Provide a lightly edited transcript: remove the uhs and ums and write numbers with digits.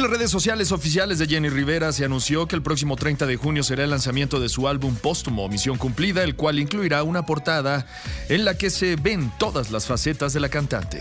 En las redes sociales oficiales de Jenni Rivera se anunció que el próximo 30 de junio será el lanzamiento de su álbum póstumo Misión Cumplida, el cual incluirá una portada en la que se ven todas las facetas de la cantante.